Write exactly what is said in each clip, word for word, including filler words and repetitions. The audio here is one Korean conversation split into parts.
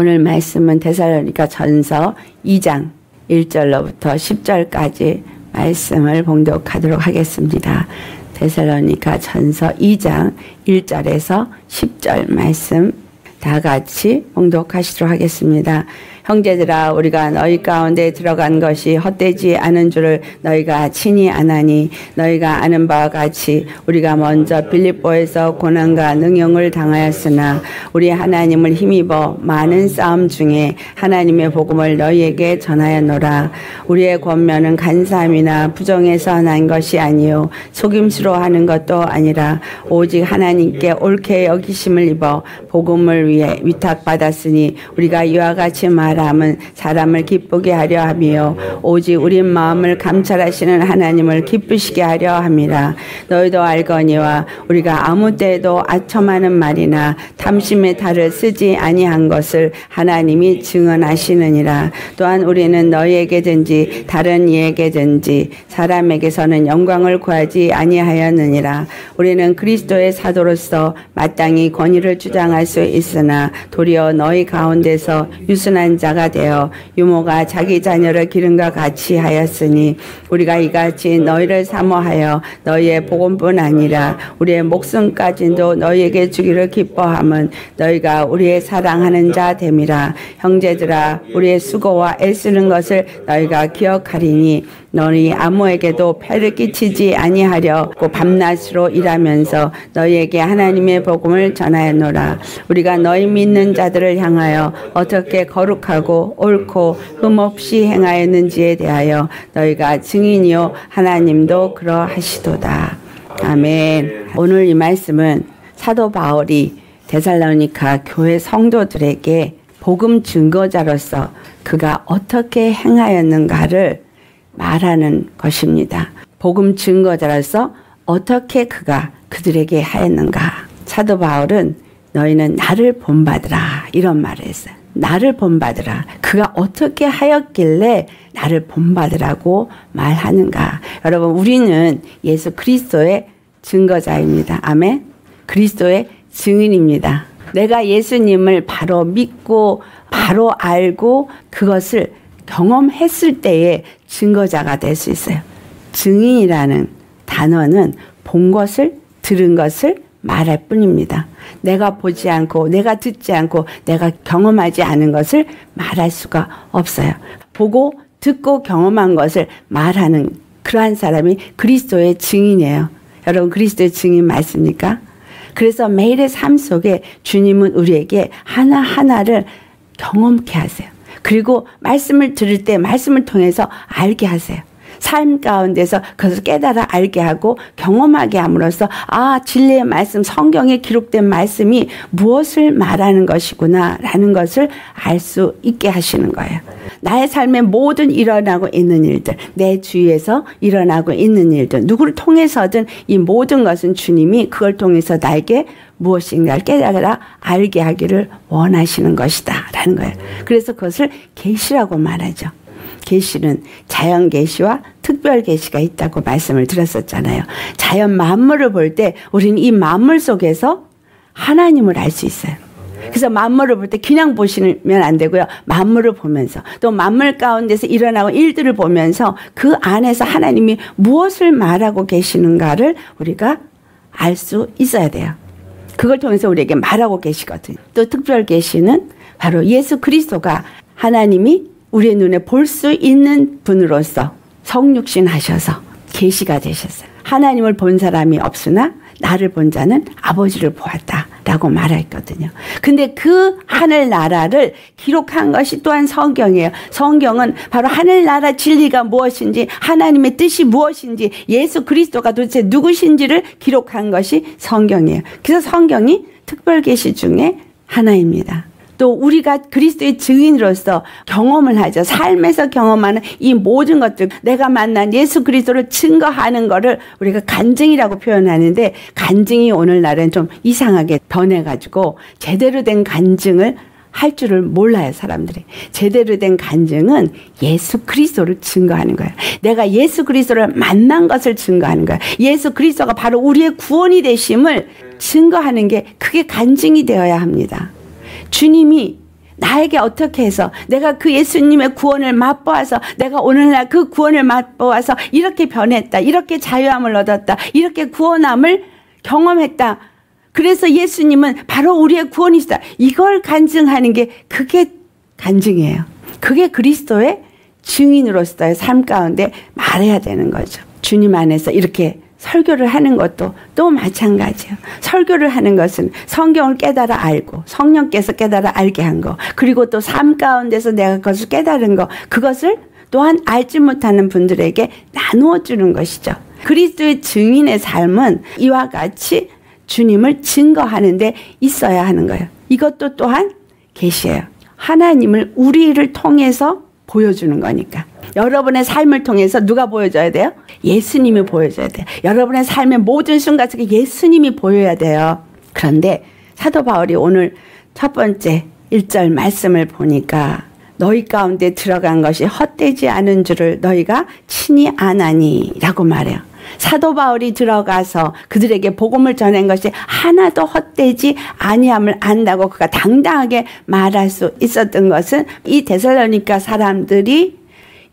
오늘 말씀은 데살로니가 전서 이 장 일 절로부터 십 절까지 말씀을 봉독하도록 하겠습니다. 데살로니가 전서 이 장 일 절에서 십 절 말씀 다 같이 봉독하시도록 하겠습니다. 형제들아, 우리가 너희 가운데 들어간 것이 헛되지 않은 줄을 너희가 친히 아나니, 너희가 아는 바와 같이 우리가 먼저 빌립보에서 고난과 능욕을 당하였으나 우리 하나님을 힘입어 많은 싸움 중에 하나님의 복음을 너희에게 전하였노라. 우리의 권면은 간사함이나 부정에서 난 것이 아니요 속임수로 하는 것도 아니라 오직 하나님께 옳게 여기심을 입어 복음을 위해 위탁받았으니 우리가 이와 같이 말 사람은 사람을 기쁘게 하려 하며 오직 우리 마음을 감찰하시는 하나님을 기쁘시게 하려 함이라. 너희도 알거니와 우리가 아무 때에도 아첨하는 말이나 탐심의 탈을 쓰지 아니한 것을 하나님이 증언하시느니라. 또한 우리는 너희에게든지 다른 이에게든지 사람에게서는 영광을 구하지 아니하였느니라. 우리는 그리스도의 사도로서 마땅히 권위를 주장할 수 있으나 도리어 너희 가운데서 유순한 자가 되어 유모가 자기 자녀를 기름과 같이 하였으니 우리가 이같이 너희를 사모하여 너희의 복음뿐 아니라 우리의 목숨까지도 너희에게 주기를 기뻐함은 너희가 우리의 사랑하는 자 됨이라. 형제들아, 우리의 수고와 애쓰는 것을 너희가 기억하리니 너희 아무에게도 폐를 끼치지 아니하려고 밤낮으로 일하면서 너희에게 하나님의 복음을 전하였노라. 우리가 너희 믿는 자들을 향하여 어떻게 거룩하고 옳고 흠없이 행하였는지에 대하여 너희가 증인이요 하나님도 그러하시도다. 아멘. 오늘 이 말씀은 사도 바울이 데살로니가 교회 성도들에게 복음 증거자로서 그가 어떻게 행하였는가를 말하는 것입니다. 복음 증거자로서 어떻게 그가 그들에게 하였는가. 사도 바울은 너희는 나를 본받으라 이런 말을 했어요. 나를 본받으라. 그가 어떻게 하였길래 나를 본받으라고 말하는가. 여러분, 우리는 예수 그리스도의 증거자입니다. 아멘. 그리스도의 증인입니다. 내가 예수님을 바로 믿고 바로 알고 그것을 경험했을 때의 증거자가 될 수 있어요. 증인이라는 단어는 본 것을, 들은 것을 말할 뿐입니다. 내가 보지 않고 내가 듣지 않고 내가 경험하지 않은 것을 말할 수가 없어요. 보고 듣고 경험한 것을 말하는 그러한 사람이 그리스도의 증인이에요. 여러분, 그리스도의 증인 맞습니까? 그래서 매일의 삶 속에 주님은 우리에게 하나하나를 경험케 하세요. 그리고 말씀을 들을 때 말씀을 통해서 알게 하세요. 삶 가운데서 그것을 깨달아 알게 하고 경험하게 함으로써 아, 진리의 말씀, 성경에 기록된 말씀이 무엇을 말하는 것이구나 라는 것을 알 수 있게 하시는 거예요. 나의 삶에 모든 일어나고 있는 일들, 내 주위에서 일어나고 있는 일들, 누구를 통해서든 이 모든 것은 주님이 그걸 통해서 나에게 무엇인가를 깨달아 알게 하기를 원하시는 것이다 라는 거예요. 그래서 그것을 계시라고 말하죠. 계시는 자연 계시와 특별 계시가 있다고 말씀을 드렸었잖아요. 자연 만물을 볼 때 우리는 이 만물 속에서 하나님을 알 수 있어요. 그래서 만물을 볼 때 그냥 보시면 안 되고요. 만물을 보면서 또 만물 가운데서 일어나고 일들을 보면서 그 안에서 하나님이 무엇을 말하고 계시는가를 우리가 알 수 있어야 돼요. 그걸 통해서 우리에게 말하고 계시거든요. 또 특별 계시는 바로 예수 그리스도가 하나님이 우리의 눈에 볼 수 있는 분으로서 성육신 하셔서 계시가 되셨어요. 하나님을 본 사람이 없으나 나를 본 자는 아버지를 보았다라고 말했거든요. 근데 그 하늘나라를 기록한 것이 또한 성경이에요. 성경은 바로 하늘나라 진리가 무엇인지, 하나님의 뜻이 무엇인지, 예수 그리스도가 도대체 누구신지를 기록한 것이 성경이에요. 그래서 성경이 특별 계시 중에 하나입니다. 또 우리가 그리스도의 증인으로서 경험을 하죠. 삶에서 경험하는 이 모든 것들, 내가 만난 예수 그리스도를 증거하는 거를 우리가 간증이라고 표현하는데, 간증이 오늘날은 좀 이상하게 변해가지고 제대로 된 간증을 할 줄을 몰라요, 사람들이. 제대로 된 간증은 예수 그리스도를 증거하는 거예요. 내가 예수 그리스도를 만난 것을 증거하는 거예요. 예수 그리스도가 바로 우리의 구원이 되심을 증거하는 게, 그게 간증이 되어야 합니다. 주님이 나에게 어떻게 해서 내가 그 예수님의 구원을 맛보아서 내가 오늘날 그 구원을 맛보아서 이렇게 변했다. 이렇게 자유함을 얻었다. 이렇게 구원함을 경험했다. 그래서 예수님은 바로 우리의 구원이시다. 이걸 간증하는 게 그게 간증이에요. 그게 그리스도의 증인으로서의 삶 가운데 말해야 되는 거죠. 주님 안에서 이렇게 설교를 하는 것도 또 마찬가지예요. 설교를 하는 것은 성경을 깨달아 알고 성령께서 깨달아 알게 한 거, 그리고 또 삶 가운데서 내가 그것을 깨달은 거, 그것을 또한 알지 못하는 분들에게 나누어 주는 것이죠. 그리스도의 증인의 삶은 이와 같이 주님을 증거하는 데 있어야 하는 거예요. 이것도 또한 계시예요. 하나님을 우리를 통해서 보여주는 거니까. 여러분의 삶을 통해서 누가 보여줘야 돼요? 예수님이 보여줘야 돼요. 여러분의 삶의 모든 순간 속에 예수님이 보여야 돼요. 그런데 사도 바울이 오늘 첫 번째 일 절 말씀을 보니까 너희 가운데 들어간 것이 헛되지 않은 줄을 너희가 친히 아나니 라고 말해요. 사도 바울이 들어가서 그들에게 복음을 전한 것이 하나도 헛되지 아니함을 안다고 그가 당당하게 말할 수 있었던 것은 이 데살로니가 사람들이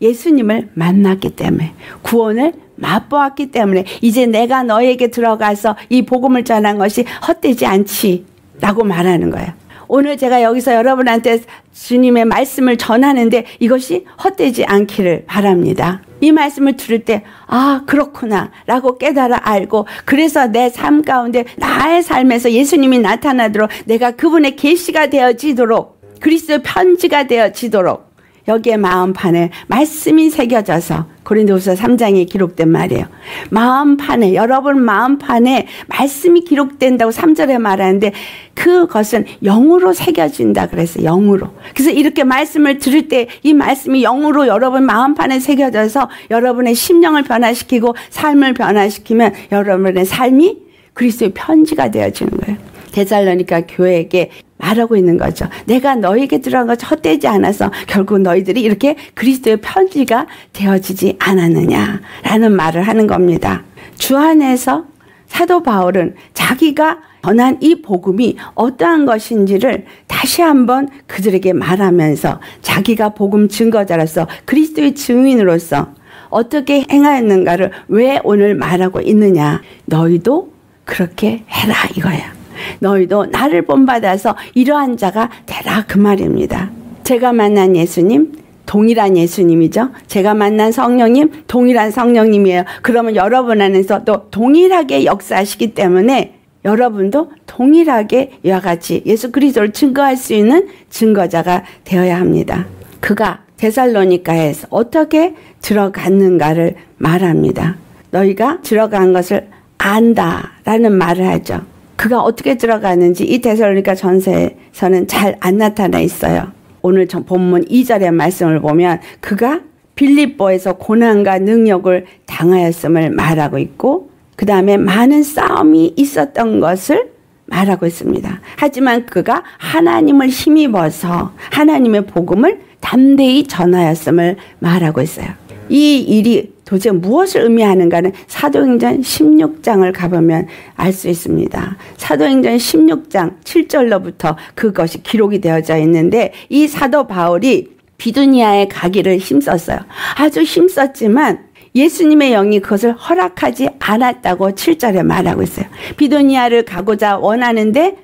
예수님을 만났기 때문에, 구원을 맛보았기 때문에, 이제 내가 너에게 들어가서 이 복음을 전한 것이 헛되지 않지라고 말하는 거예요. 오늘 제가 여기서 여러분한테 주님의 말씀을 전하는데 이것이 헛되지 않기를 바랍니다. 이 말씀을 들을 때 아, 그렇구나 라고 깨달아 알고, 그래서 내 삶 가운데 나의 삶에서 예수님이 나타나도록, 내가 그분의 계시가 되어지도록, 그리스도의 편지가 되어지도록, 여기에 마음판에 말씀이 새겨져서 고린도후서 삼 장에 기록된 말이에요. 마음판에, 여러분 마음판에 말씀이 기록된다고 삼 절에 말하는데 그것은 영으로 새겨진다 그랬어요. 영으로. 그래서 이렇게 말씀을 들을 때 이 말씀이 영으로 여러분 마음판에 새겨져서 여러분의 심령을 변화시키고 삶을 변화시키면 여러분의 삶이 그리스도의 편지가 되어지는 거예요. 데살로니가 교회에게 말하고 있는 거죠. 내가 너에게 들어간 것이 헛되지 않아서 결국 너희들이 이렇게 그리스도의 편지가 되어지지 않았느냐라는 말을 하는 겁니다. 주 안에서 사도 바울은 자기가 전한 이 복음이 어떠한 것인지를 다시 한번 그들에게 말하면서 자기가 복음 증거자로서 그리스도의 증인으로서 어떻게 행하였는가를 왜 오늘 말하고 있느냐. 너희도 그렇게 해라 이거야. 너희도 나를 본받아서 이러한 자가 되라 그 말입니다. 제가 만난 예수님 동일한 예수님이죠. 제가 만난 성령님 동일한 성령님이에요. 그러면 여러분 안에서 또 동일하게 역사하시기 때문에 여러분도 동일하게 이와 같이 예수 그리스도를 증거할 수 있는 증거자가 되어야 합니다. 그가 데살로니가에서 어떻게 들어갔는가를 말합니다. 너희가 들어간 것을 안다라는 말을 하죠. 그가 어떻게 들어가는지 이 데살로니가 전서에서는 잘 안 나타나 있어요. 오늘 본문 이 절의 말씀을 보면 그가 빌립보에서 고난과 능력을 당하였음을 말하고 있고, 그 다음에 많은 싸움이 있었던 것을 말하고 있습니다. 하지만 그가 하나님을 힘입어서 하나님의 복음을 담대히 전하였음을 말하고 있어요. 이 일이 도대체 무엇을 의미하는가는 사도행전 십육 장을 가보면 알 수 있습니다. 사도행전 십육 장 칠 절로부터 그것이 기록이 되어져 있는데, 이 사도 바울이 비두니아에 가기를 힘썼어요. 아주 힘썼지만 예수님의 영이 그것을 허락하지 않았다고 칠 절에 말하고 있어요. 비두니아를 가고자 원하는데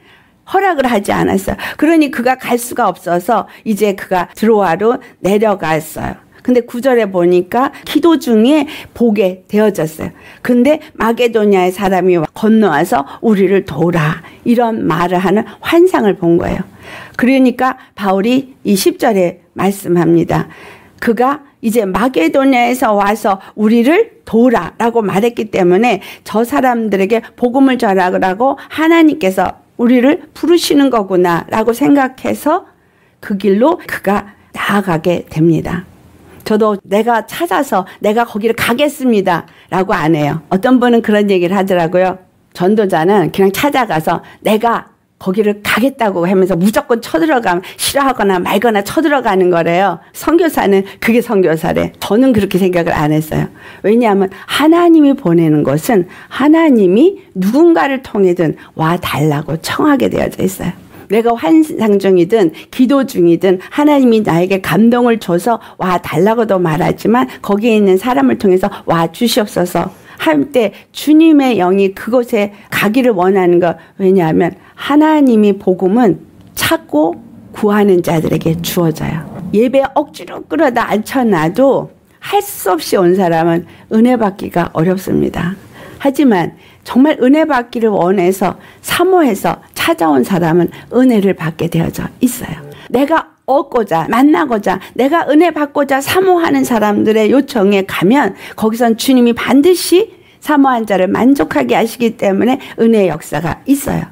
허락을 하지 않았어요. 그러니 그가 갈 수가 없어서 이제 그가 드로아로 내려갔어요. 근데 구 절에 보니까 기도 중에 보게 되어졌어요. 근데 마게도냐의 사람이 건너와서 우리를 도우라 이런 말을 하는 환상을 본 거예요. 그러니까 바울이 이 십 절에 말씀합니다. 그가 이제 마게도냐에서 와서 우리를 도우라 라고 말했기 때문에 저 사람들에게 복음을 전하라고 하나님께서 우리를 부르시는 거구나 라고 생각해서 그 길로 그가 나아가게 됩니다. 저도 내가 찾아서 내가 거기를 가겠습니다 라고 안 해요. 어떤 분은 그런 얘기를 하더라고요. 전도자는 그냥 찾아가서 내가 거기를 가겠다고 하면서 무조건 쳐들어가면 싫어하거나 말거나 쳐들어가는 거래요. 선교사는 그게 선교사래. 저는 그렇게 생각을 안 했어요. 왜냐하면 하나님이 보내는 것은 하나님이 누군가를 통해든 와달라고 청하게 되어져 있어요. 내가 환상 중이든 기도 중이든 하나님이 나에게 감동을 줘서 와 달라고도 말하지만 거기에 있는 사람을 통해서 와 주시옵소서 할때 주님의 영이 그곳에 가기를 원하는 것. 왜냐하면 하나님이 복음은 찾고 구하는 자들에게 주어져요. 예배 억지로 끌어다 앉혀놔도 할 수 없이 온 사람은 은혜 받기가 어렵습니다. 하지만 정말 은혜 받기를 원해서 사모해서 찾아온 사람은 은혜를 받게 되어져 있어요. 내가 얻고자 만나고자 내가 은혜 받고자 사모하는 사람들의 요청에 가면 거기선 주님이 반드시 사모한 자를 만족하게 하시기 때문에 은혜의 역사가 있어요.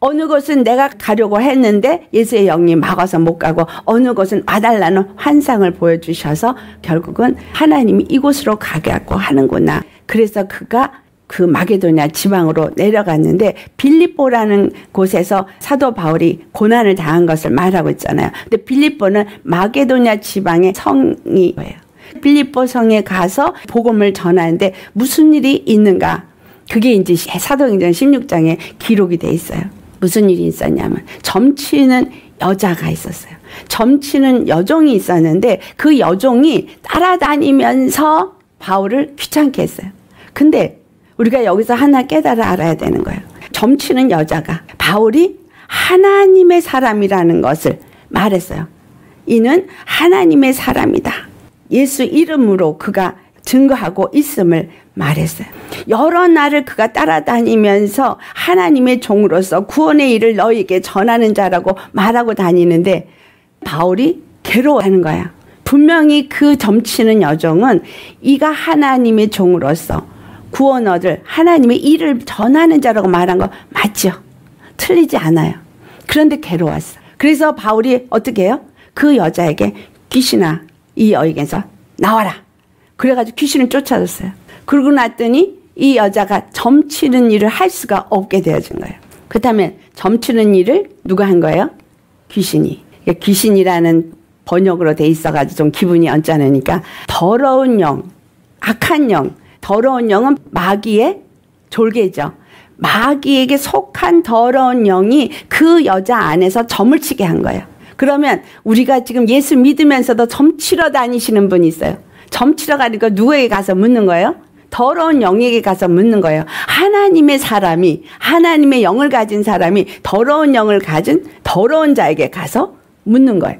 어느 곳은 내가 가려고 했는데 예수의 영이 막아서 못 가고 어느 곳은 와달라는 환상을 보여주셔서 결국은 하나님이 이곳으로 가게 하고 하는구나. 그래서 그가 그 마게도냐 지방으로 내려갔는데 빌립보라는 곳에서 사도 바울이 고난을 당한 것을 말하고 있잖아요. 근데 빌립보는 마게도냐 지방의 성이에요. 빌립보 성에 가서 복음을 전하는데 무슨 일이 있는가? 그게 이제 사도행전 십육 장에 기록이 돼 있어요. 무슨 일이 있었냐면 점치는 여자가 있었어요. 점치는 여종이 있었는데 그 여종이 따라다니면서 바울을 귀찮게 했어요. 근데 우리가 여기서 하나 깨달아 알아야 되는 거예요. 점치는 여자가 바울이 하나님의 사람이라는 것을 말했어요. 이는 하나님의 사람이다. 예수 이름으로 그가 증거하고 있음을 말했어요. 여러 날을 그가 따라다니면서 하나님의 종으로서 구원의 일을 너희에게 전하는 자라고 말하고 다니는데 바울이 괴로워하는 거야. 분명히 그 점치는 여종은 이가 하나님의 종으로서 구원 얻을 하나님의 일을 전하는 자라고 말한 거 맞죠? 틀리지 않아요. 그런데 괴로웠어. 그래서 바울이 어떻게 해요? 그 여자에게 귀신아 이 여인에게서 나와라. 그래가지고 귀신을 쫓아줬어요. 그러고 났더니 이 여자가 점치는 일을 할 수가 없게 되어진 거예요. 그렇다면 점치는 일을 누가 한 거예요? 귀신이. 그러니까 귀신이라는 번역으로 돼 있어가지고 좀 기분이 언짢으니까 더러운 영, 악한 영, 더러운 영은 마귀의 졸개죠. 마귀에게 속한 더러운 영이 그 여자 안에서 점을 치게 한 거예요. 그러면 우리가 지금 예수 믿으면서도 점치러 다니시는 분이 있어요. 점치러 가는 거 누구에게 가서 묻는 거예요? 더러운 영에게 가서 묻는 거예요. 하나님의 사람이, 하나님의 영을 가진 사람이 더러운 영을 가진 더러운 자에게 가서 묻는 거예요.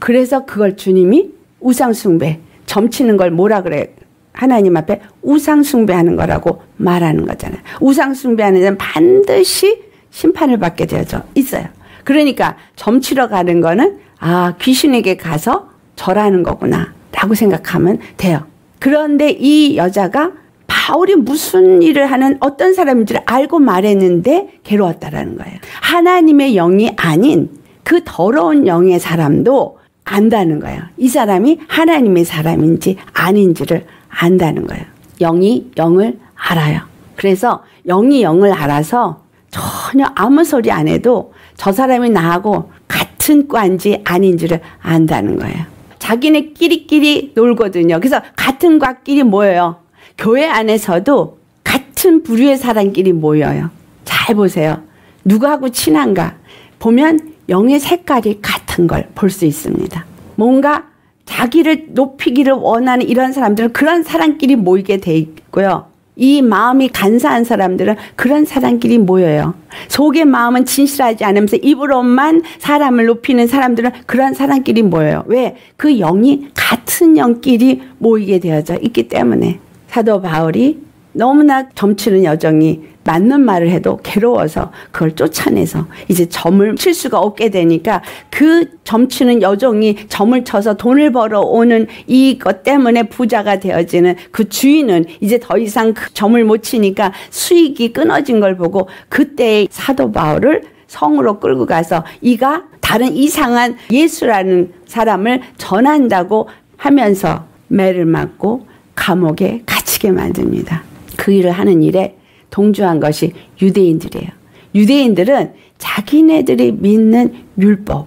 그래서 그걸 주님이 우상숭배, 점치는 걸 뭐라 그래요? 하나님 앞에 우상숭배하는 거라고 말하는 거잖아요. 우상숭배하는 자는 반드시 심판을 받게 되어져 있어요. 그러니까 점치러 가는 거는 아 귀신에게 가서 절하는 거구나 라고 생각하면 돼요. 그런데 이 여자가 바울이 무슨 일을 하는 어떤 사람인지를 알고 말했는데 괴로웠다라는 거예요. 하나님의 영이 아닌 그 더러운 영의 사람도 안다는 거예요. 이 사람이 하나님의 사람인지 아닌지를 안다는 거예요. 영이 영을 알아요. 그래서 영이 영을 알아서 전혀 아무 소리 안 해도 저 사람이 나하고 같은 과인지 아닌지를 안다는 거예요. 자기네끼리끼리 놀거든요. 그래서 같은 과끼리 모여요. 교회 안에서도 같은 부류의 사람끼리 모여요. 잘 보세요. 누구하고 친한가 보면 영의 색깔이 같은 걸 볼 수 있습니다. 뭔가 자기를 높이기를 원하는 이런 사람들은 그런 사람끼리 모이게 돼 있고요. 이 마음이 간사한 사람들은 그런 사람끼리 모여요. 속의 마음은 진실하지 않으면서 입으로만 사람을 높이는 사람들은 그런 사람끼리 모여요. 왜? 그 영이 같은 영끼리 모이게 되어져 있기 때문에. 사도 바울이 너무나 점치는 여정이 맞는 말을 해도 괴로워서 그걸 쫓아내서 이제 점을 칠 수가 없게 되니까 그 점치는 여종이 점을 쳐서 돈을 벌어오는 이것 때문에 부자가 되어지는 그 주인은 이제 더 이상 그 점을 못 치니까 수익이 끊어진 걸 보고 그때의 사도 바울을 성으로 끌고 가서 이가 다른 이상한 예수라는 사람을 전한다고 하면서 매를 맞고 감옥에 갇히게 만듭니다. 그 일을 하는 일에 동조한 것이 유대인들이에요. 유대인들은 자기네들이 믿는 율법,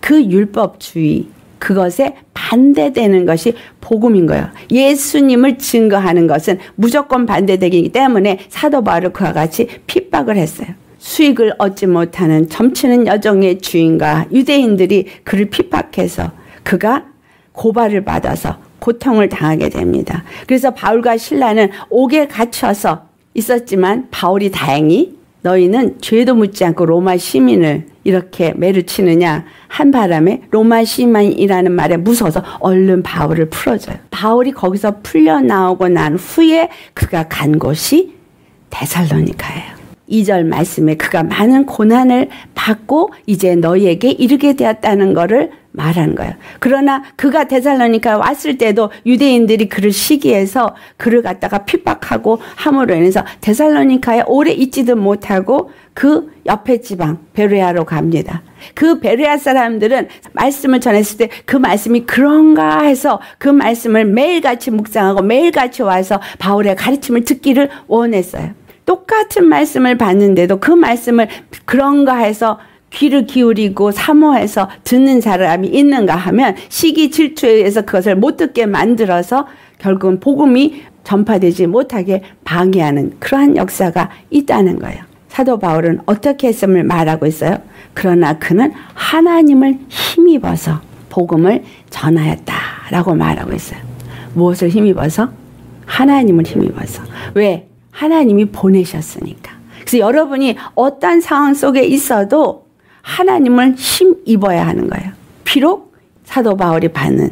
그 율법주의, 그것에 반대되는 것이 복음인 거예요. 예수님을 증거하는 것은 무조건 반대되기 때문에 사도 바울을 그와 같이 핍박을 했어요. 수익을 얻지 못하는 점치는 여종의 주인과 유대인들이 그를 핍박해서 그가 고발을 받아서 고통을 당하게 됩니다. 그래서 바울과 실라는 옥에 갇혀서 있었지만 바울이 다행히 너희는 죄도 묻지 않고 로마 시민을 이렇게 매를 치느냐 한 바람에 로마 시민이라는 말에 무서워서 얼른 바울을 풀어줘요. 바울이 거기서 풀려나오고 난 후에 그가 간 곳이 데살로니가예요. 이 절 말씀에 그가 많은 고난을 받고 이제 너희에게 이르게 되었다는 것을 말한 거예요. 그러나 그가 데살로니가 왔을 때도 유대인들이 그를 시기해서 그를 갖다가 핍박하고 함으로 인해서 데살로니가에 오래 있지도 못하고 그 옆에 지방 베르야로 갑니다. 그 베르야 사람들은 말씀을 전했을 때 그 말씀이 그런가 해서 그 말씀을 매일같이 묵상하고 매일같이 와서 바울의 가르침을 듣기를 원했어요. 똑같은 말씀을 받는데도 그 말씀을 그런가 해서 귀를 기울이고 사모해서 듣는 사람이 있는가 하면 시기 질투에 의해서 그것을 못 듣게 만들어서 결국은 복음이 전파되지 못하게 방해하는 그러한 역사가 있다는 거예요. 사도 바울은 어떻게 했음을 말하고 있어요. 그러나 그는 하나님을 힘입어서 복음을 전하였다라고 말하고 있어요. 무엇을 힘입어서? 하나님을 힘입어서. 왜? 하나님이 보내셨으니까. 그래서 여러분이 어떤 상황 속에 있어도 하나님을 힘입어야 하는 거예요. 비록 사도 바울이 받는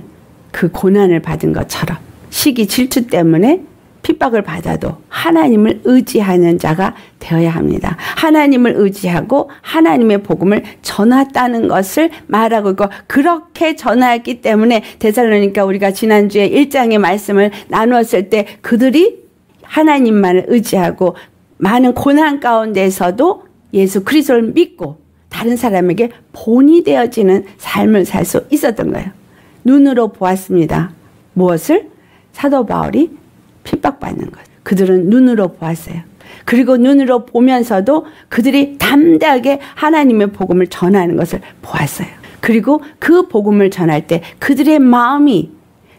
그 고난을 받은 것처럼 시기 질투 때문에 핍박을 받아도 하나님을 의지하는 자가 되어야 합니다. 하나님을 의지하고 하나님의 복음을 전했다는 것을 말하고 있고, 그렇게 전하였기 때문에 데살로니가 우리가 지난주에 일 장의 말씀을 나누었을 때 그들이 하나님만을 의지하고 많은 고난 가운데서도 예수 그리스도를 믿고 다른 사람에게 본이 되어지는 삶을 살 수 있었던 거예요. 눈으로 보았습니다. 무엇을? 사도 바울이 핍박받는 것. 그들은 눈으로 보았어요. 그리고 눈으로 보면서도 그들이 담대하게 하나님의 복음을 전하는 것을 보았어요. 그리고 그 복음을 전할 때 그들의 마음이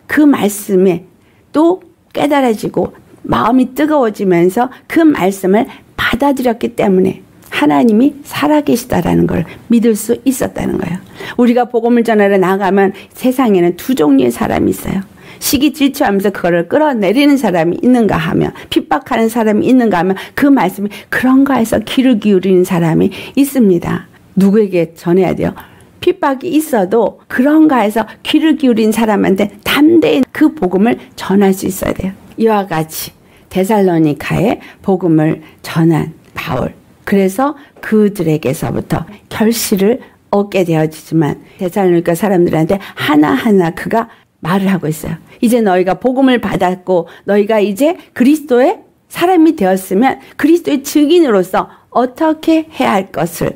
그 말씀에 또 깨달아지고 마음이 뜨거워지면서 그 말씀을 받아들였기 때문에 하나님이 살아계시다라는 걸 믿을 수 있었다는 거예요. 우리가 복음을 전하러 나가면 세상에는 두 종류의 사람이 있어요. 시기 질투하면서 그거를 끌어내리는 사람이 있는가 하면, 핍박하는 사람이 있는가 하면 그 말씀이 그런가 해서 귀를 기울이는 사람이 있습니다. 누구에게 전해야 돼요? 핍박이 있어도 그런가 해서 귀를 기울인 사람한테 담대히 그 복음을 전할 수 있어야 돼요. 이와 같이 데살로니가에 복음을 전한 바울, 그래서 그들에게서부터 결실을 얻게 되어지지만 데살로니가 사람들한테 하나하나 그가 말을 하고 있어요. 이제 너희가 복음을 받았고 너희가 이제 그리스도의 사람이 되었으면 그리스도의 증인으로서 어떻게 해야 할 것을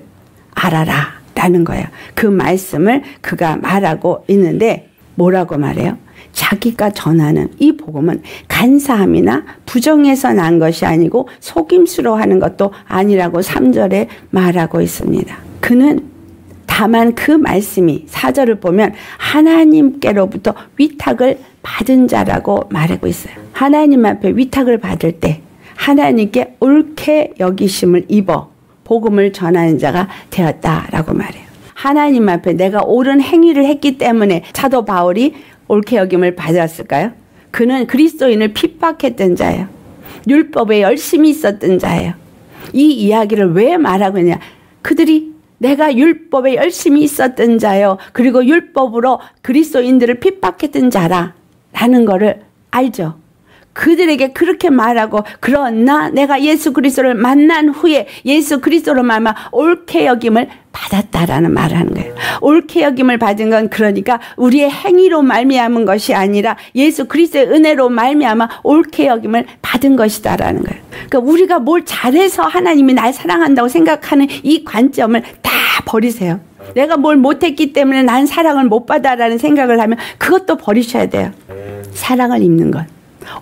알아라 라는 거예요. 그 말씀을 그가 말하고 있는데 뭐라고 말해요? 자기가 전하는 이 복음은 간사함이나 부정에서 난 것이 아니고 속임수로 하는 것도 아니라고 삼 절에 말하고 있습니다. 그는 다만 그 말씀이, 사 절을 보면 하나님께로부터 위탁을 받은 자라고 말하고 있어요. 하나님 앞에 위탁을 받을 때 하나님께 옳게 여기심을 입어 복음을 전하는 자가 되었다라고 말해요. 하나님 앞에 내가 옳은 행위를 했기 때문에 사도 바울이 옳게 여김을 받았을까요? 그는 그리스도인을 핍박했던 자예요. 율법에 열심히 있었던 자예요. 이 이야기를 왜 말하고 있냐? 그들이 내가 율법에 열심히 있었던 자요, 그리고 율법으로 그리스도인들을 핍박했던 자라 라는 거를 알죠. 그들에게 그렇게 말하고, 그러나 내가 예수 그리스도를 만난 후에 예수 그리스도로 말미암아 옳게 여김을 받았다라는 말을 하는 거예요. 옳게 여김을 받은 건 그러니까 우리의 행위로 말미암은 것이 아니라 예수 그리스도의 은혜로 말미암아 옳게 여김을 받은 것이다라는 거예요. 그러니까 우리가 뭘 잘해서 하나님이 날 사랑한다고 생각하는 이 관점을 다 버리세요. 내가 뭘 못했기 때문에 난 사랑을 못 받아라는 생각을 하면 그것도 버리셔야 돼요. 사랑을 입는 것,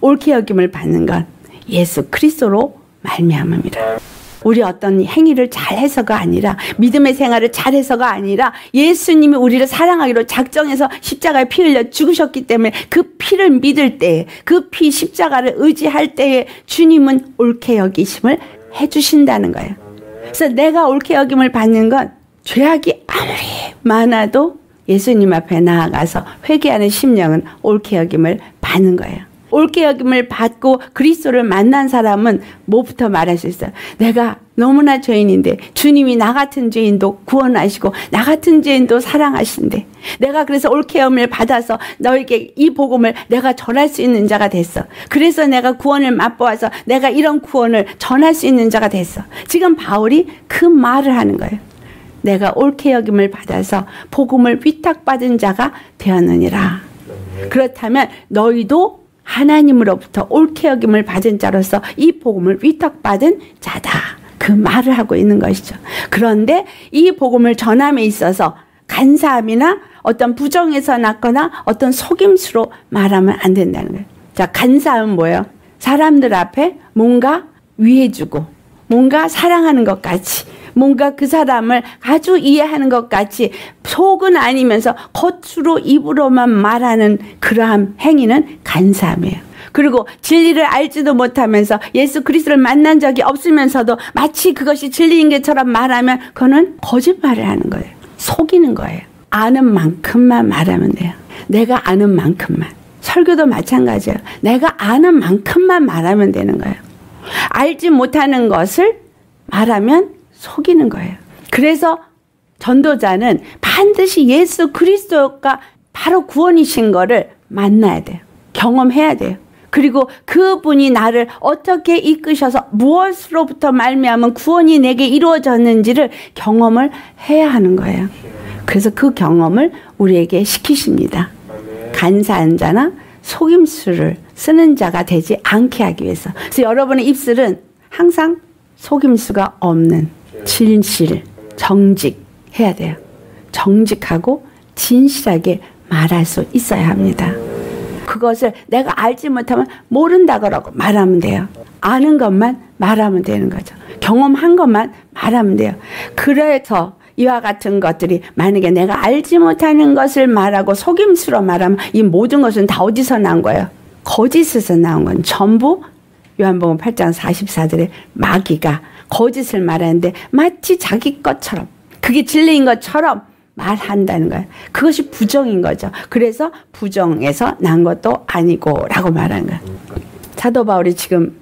옳게 여김을 받는 건 예수 그리스도로 말미암음이라. 우리 어떤 행위를 잘해서가 아니라, 믿음의 생활을 잘해서가 아니라, 예수님이 우리를 사랑하기로 작정해서 십자가에 피 흘려 죽으셨기 때문에 그 피를 믿을 때에, 그 피 십자가를 의지할 때에 주님은 옳게 여기심을 해주신다는 거예요. 그래서 내가 옳게 여김을 받는 건 죄악이 아무리 많아도 예수님 앞에 나아가서 회개하는 심령은 옳게 여김을 받는 거예요. 옳게 여김을 받고 그리스도를 만난 사람은 뭐부터 말할 수 있어요? 내가 너무나 죄인인데 주님이 나 같은 죄인도 구원하시고 나 같은 죄인도 사랑하신대. 내가 그래서 옳게 여김을 받아서 너에게 이 복음을 내가 전할 수 있는 자가 됐어. 그래서 내가 구원을 맛보아서 내가 이런 구원을 전할 수 있는 자가 됐어. 지금 바울이 그 말을 하는 거예요. 내가 옳게 여김을 받아서 복음을 위탁받은 자가 되었느니라. 그렇다면 너희도 하나님으로부터 옳게 여김을 받은 자로서 이 복음을 위탁받은 자다. 그 말을 하고 있는 것이죠. 그런데 이 복음을 전함에 있어서 간사함이나 어떤 부정에서 났거나 어떤 속임수로 말하면 안 된다는 거예요. 자, 간사함은 뭐예요? 사람들 앞에 뭔가 위해주고 뭔가 사랑하는 것 같이 뭔가 그 사람을 아주 이해하는 것 같이 속은 아니면서 겉으로 입으로만 말하는 그러한 행위는 간사함이에요. 그리고 진리를 알지도 못하면서 예수 그리스도를 만난 적이 없으면서도 마치 그것이 진리인 것처럼 말하면 그거는 거짓말을 하는 거예요. 속이는 거예요. 아는 만큼만 말하면 돼요. 내가 아는 만큼만. 설교도 마찬가지예요. 내가 아는 만큼만 말하면 되는 거예요. 알지 못하는 것을 말하면 속이는 거예요. 그래서 전도자는 반드시 예수 그리스도가 바로 구원이신 거를 만나야 돼요. 경험해야 돼요. 그리고 그분이 나를 어떻게 이끄셔서 무엇으로부터 말미암은 구원이 내게 이루어졌는지를 경험을 해야 하는 거예요. 그래서 그 경험을 우리에게 시키십니다. 간사한 자나 속임수를 쓰는 자가 되지 않게 하기 위해서. 그래서 여러분의 입술은 항상 속임수가 없는 진실, 정직 해야 돼요. 정직하고 진실하게 말할 수 있어야 합니다. 그것을 내가 알지 못하면 모른다 그러고 말하면 돼요. 아는 것만 말하면 되는 거죠. 경험한 것만 말하면 돼요. 그래서 이와 같은 것들이 만약에 내가 알지 못하는 것을 말하고 속임수로 말하면 이 모든 것은 다 어디서 나온 거예요? 거짓에서 나온 건 전부 요한복음 팔 장 사십사 절에 마귀가 거짓을 말하는데 마치 자기 것처럼 그게 진리인 것처럼 말한다는 거예요. 그것이 부정인 거죠. 그래서 부정에서 난 것도 아니고 라고 말하는 거예요. 사도 바울이 지금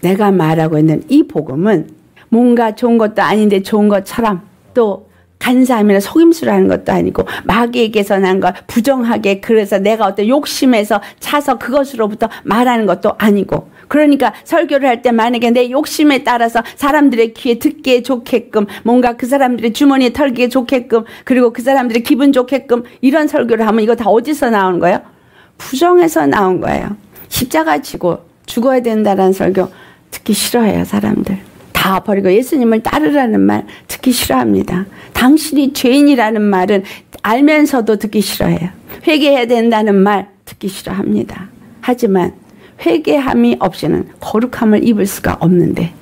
내가 말하고 있는 이 복음은 뭔가 좋은 것도 아닌데 좋은 것처럼 또 간사함이나 속임수라는 것도 아니고 마귀에게서 난 것 부정하게 그래서 내가 어떤 욕심에서 차서 그것으로부터 말하는 것도 아니고 그러니까 설교를 할 때 만약에 내 욕심에 따라서 사람들의 귀에 듣기에 좋게끔 뭔가 그 사람들의 주머니에 털기에 좋게끔 그리고 그 사람들의 기분 좋게끔 이런 설교를 하면 이거 다 어디서 나온 거예요? 부정에서 나온 거예요. 십자가 지고 죽어야 된다라는 설교 듣기 싫어해요. 사람들 다 버리고 예수님을 따르라는 말 듣기 싫어합니다. 당신이 죄인이라는 말은 알면서도 듣기 싫어해요. 회개해야 된다는 말 듣기 싫어합니다. 하지만 회개함이 없이는 거룩함을 입을 수가 없는데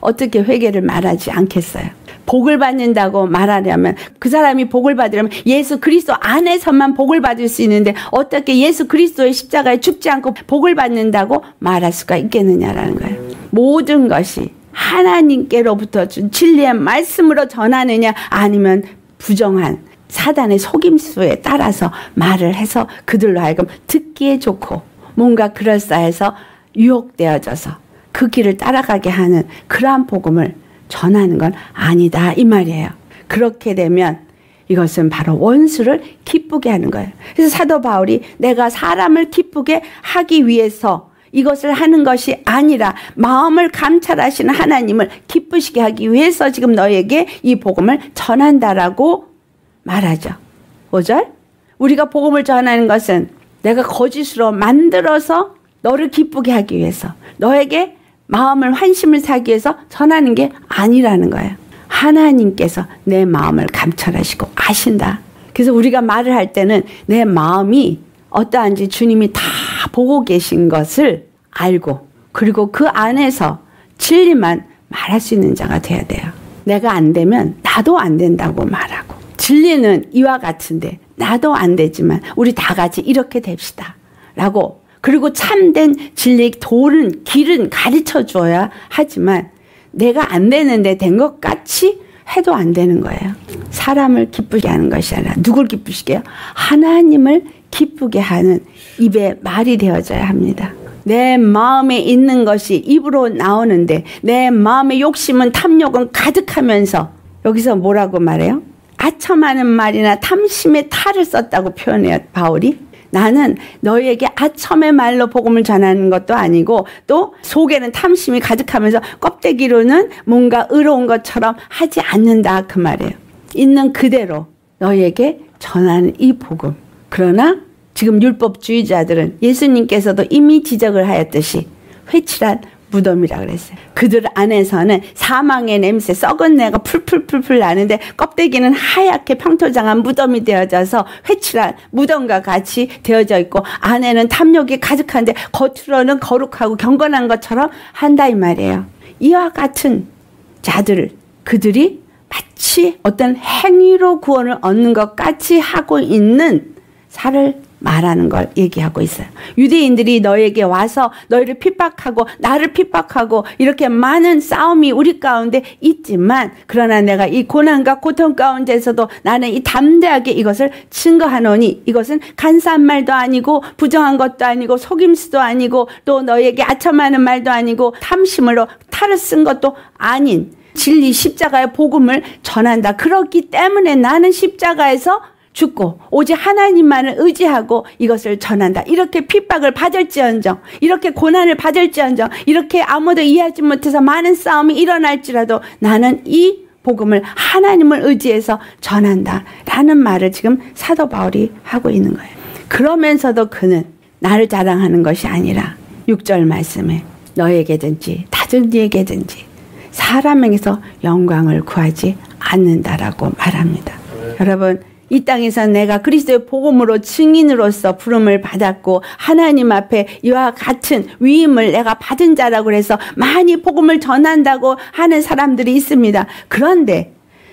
어떻게 회개를 말하지 않겠어요? 복을 받는다고 말하려면 그 사람이 복을 받으려면 예수 그리스도 안에서만 복을 받을 수 있는데 어떻게 예수 그리스도의 십자가에 죽지 않고 복을 받는다고 말할 수가 있겠느냐라는 거예요. 모든 것이 하나님께로부터 준 진리의 말씀으로 전하느냐 아니면 부정한 사단의 속임수에 따라서 말을 해서 그들로 하여금 듣기에 좋고 뭔가 그럴싸해서 유혹되어져서 그 길을 따라가게 하는 그러한 복음을 전하는 건 아니다 이 말이에요. 그렇게 되면 이것은 바로 원수를 기쁘게 하는 거예요. 그래서 사도 바울이 내가 사람을 기쁘게 하기 위해서 이것을 하는 것이 아니라 마음을 감찰하시는 하나님을 기쁘시게 하기 위해서 지금 너에게 이 복음을 전한다라고 말하죠. 오 절 우리가 복음을 전하는 것은 내가 거짓으로 만들어서 너를 기쁘게 하기 위해서 너에게 마음을 환심을 사기 위해서 전하는 게 아니라는 거예요. 하나님께서 내 마음을 감찰하시고 아신다. 그래서 우리가 말을 할 때는 내 마음이 어떠한지 주님이 다 보고 계신 것을 알고 그리고 그 안에서 진리만 말할 수 있는 자가 돼야 돼요. 내가 안 되면 나도 안 된다고 말하고 진리는 이와 같은데 나도 안 되지만 우리 다 같이 이렇게 됩시다 라고 그리고 참된 진리의 도는 길은 가르쳐 줘야 하지만 내가 안 되는데 된 것 같이 해도 안 되는 거예요. 사람을 기쁘게 하는 것이 아니라 누굴 기쁘시게 해요? 하나님을 기쁘게 하는 입의 말이 되어져야 합니다. 내 마음에 있는 것이 입으로 나오는데 내 마음의 욕심은 탐욕은 가득하면서 여기서 뭐라고 말해요? 아첨하는 말이나 탐심의 탈을 썼다고 표현해요, 바울이. 나는 너희에게 아첨의 말로 복음을 전하는 것도 아니고 또 속에는 탐심이 가득하면서 껍데기로는 뭔가 의로운 것처럼 하지 않는다, 그 말이에요. 있는 그대로 너희에게 전하는 이 복음. 그러나 지금 율법주의자들은 예수님께서도 이미 지적을 하였듯이 회칠한 무덤이라 그랬어요. 그들 안에서는 사망의 냄새, 썩은 내가 풀풀풀풀 나는데 껍데기는 하얗게 평토장한 무덤이 되어져서 회칠한 무덤과 같이 되어져 있고 안에는 탐욕이 가득한데 겉으로는 거룩하고 경건한 것처럼 한다, 이 말이에요. 이와 같은 자들, 그들이 마치 어떤 행위로 구원을 얻는 것 같이 하고 있는 살을 말하는 걸 얘기하고 있어요. 유대인들이 너에게 와서 너희를 핍박하고 나를 핍박하고 이렇게 많은 싸움이 우리 가운데 있지만 그러나 내가 이 고난과 고통 가운데서도 나는 이 담대하게 이것을 증거하노니 이것은 간사한 말도 아니고 부정한 것도 아니고 속임수도 아니고 또 너희에게 아첨하는 말도 아니고 탐심으로 탈을 쓴 것도 아닌 진리 십자가의 복음을 전한다. 그렇기 때문에 나는 십자가에서 죽고 오직 하나님만을 의지하고 이것을 전한다. 이렇게 핍박을 받을지언정, 이렇게 고난을 받을지언정, 이렇게 아무도 이해하지 못해서 많은 싸움이 일어날지라도 나는 이 복음을 하나님을 의지해서 전한다. 라는 말을 지금 사도 바울이 하고 있는 거예요. 그러면서도 그는 나를 자랑하는 것이 아니라 육 절 말씀에 너에게든지 다른 이에게든지 사람에게서 영광을 구하지 않는다라고 말합니다. 네. 여러분, 이 땅에서 내가 그리스도의 복음으로 증인으로서 부름을 받았고 하나님 앞에 이와 같은 위임을 내가 받은 자라고 해서 많이 복음을 전한다고 하는 사람들이 있습니다. 그런데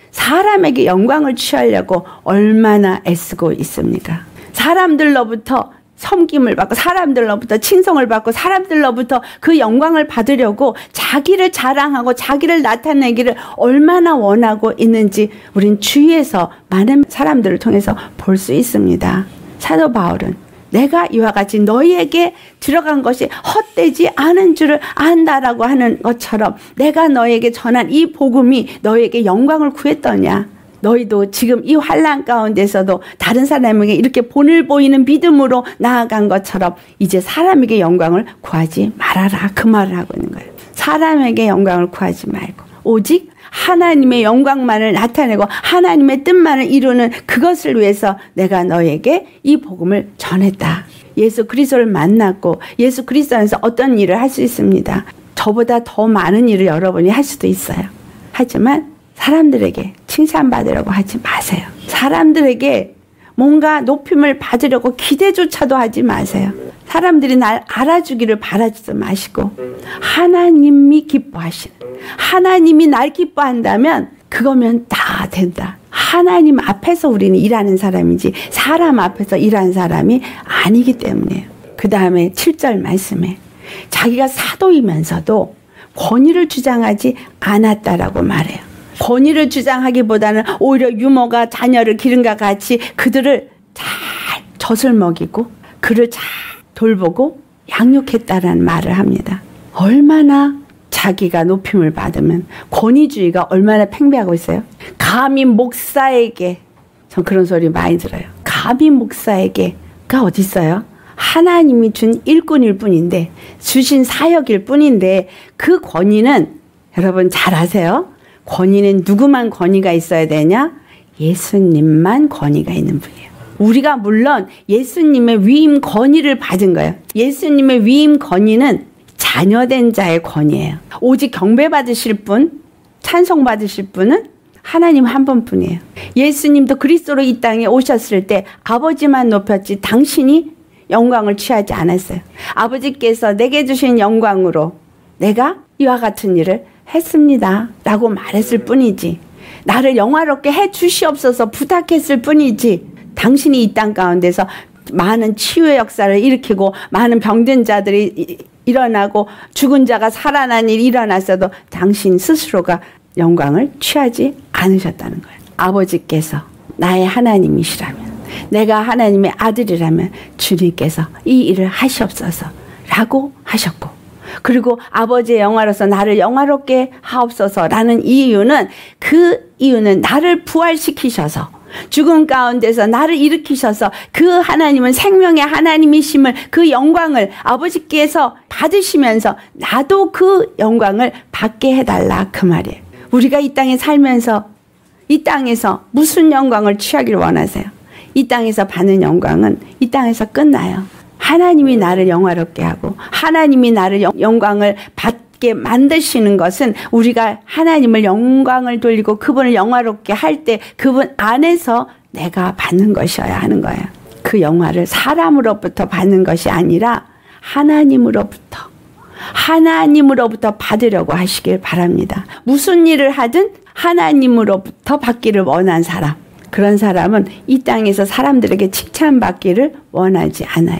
사람에게 영광을 취하려고 얼마나 애쓰고 있습니까? 사람들로부터 섬김을 받고 사람들로부터 칭송을 받고 사람들로부터 그 영광을 받으려고 자기를 자랑하고 자기를 나타내기를 얼마나 원하고 있는지 우린 주위에서 많은 사람들을 통해서 볼 수 있습니다. 사도 바울은 내가 이와 같이 너희에게 들어간 것이 헛되지 않은 줄을 안다라고 하는 것처럼 내가 너희에게 전한 이 복음이 너희에게 영광을 구했더냐? 너희도 지금 이 환난 가운데서도 다른 사람에게 이렇게 본을 보이는 믿음으로 나아간 것처럼 이제 사람에게 영광을 구하지 말아라, 그 말을 하고 있는 거예요. 사람에게 영광을 구하지 말고 오직 하나님의 영광만을 나타내고 하나님의 뜻만을 이루는 그것을 위해서 내가 너에게 이 복음을 전했다. 예수 그리스도를 만났고 예수 그리스도 안에서 어떤 일을 할 수 있습니다. 저보다 더 많은 일을 여러분이 할 수도 있어요. 하지만 사람들에게 칭찬받으려고 하지 마세요. 사람들에게 뭔가 높임을 받으려고 기대조차도 하지 마세요. 사람들이 날 알아주기를 바라지도 마시고 하나님이 기뻐하시는, 하나님이 날 기뻐한다면 그거면 다 된다. 하나님 앞에서 우리는 일하는 사람이지 사람 앞에서 일하는 사람이 아니기 때문이에요. 그 다음에 칠 절 말씀에 자기가 사도이면서도 권위를 주장하지 않았다라고 말해요. 권위를 주장하기보다는 오히려 유모가 자녀를 기름과 같이 그들을 잘 젖을 먹이고 그를 잘 돌보고 양육했다라는 말을 합니다. 얼마나 자기가 높임을 받으면 권위주의가 얼마나 팽배하고 있어요. 감히 목사에게, 전 그런 소리 많이 들어요. 감히 목사에게가 어디 있어요? 하나님이 준 일꾼일 뿐인데, 주신 사역일 뿐인데 그 권위는 여러분 잘 아세요? 권위는 누구만 권위가 있어야 되냐? 예수님만 권위가 있는 분이에요. 우리가 물론 예수님의 위임 권위를 받은 거예요. 예수님의 위임 권위는 자녀된 자의 권위예요. 오직 경배받으실 분, 찬송받으실 분은 하나님 한 분뿐이에요. 예수님도 그리스도로 이 땅에 오셨을 때 아버지만 높였지 당신이 영광을 취하지 않았어요. 아버지께서 내게 주신 영광으로 내가 이와 같은 일을 했습니다 라고 말했을 뿐이지, 나를 영화롭게 해주시옵소서 부탁했을 뿐이지, 당신이 이 땅 가운데서 많은 치유의 역사를 일으키고 많은 병든 자들이 일어나고 죽은 자가 살아난 일이 일어났어도 당신 스스로가 영광을 취하지 않으셨다는 거예요. 아버지께서 나의 하나님이시라면, 내가 하나님의 아들이라면 주님께서 이 일을 하시옵소서 라고 하셨고, 그리고 아버지의 영화로서 나를 영화롭게 하옵소서 라는 이유는, 그 이유는 나를 부활시키셔서 죽은 가운데서 나를 일으키셔서 그 하나님은 생명의 하나님이심을, 그 영광을 아버지께서 받으시면서 나도 그 영광을 받게 해달라 그 말이에요. 우리가 이 땅에 살면서 이 땅에서 무슨 영광을 취하길 원하세요? 이 땅에서 받는 영광은 이 땅에서 끝나요. 하나님이 나를 영화롭게 하고 하나님이 나를 영광을 받게 만드시는 것은, 우리가 하나님을 영광을 돌리고 그분을 영화롭게 할 때 그분 안에서 내가 받는 것이어야 하는 거예요. 그 영화를 사람으로부터 받는 것이 아니라 하나님으로부터, 하나님으로부터 받으려고 하시길 바랍니다. 무슨 일을 하든 하나님으로부터 받기를 원한 사람, 그런 사람은 이 땅에서 사람들에게 칭찬받기를 원하지 않아요.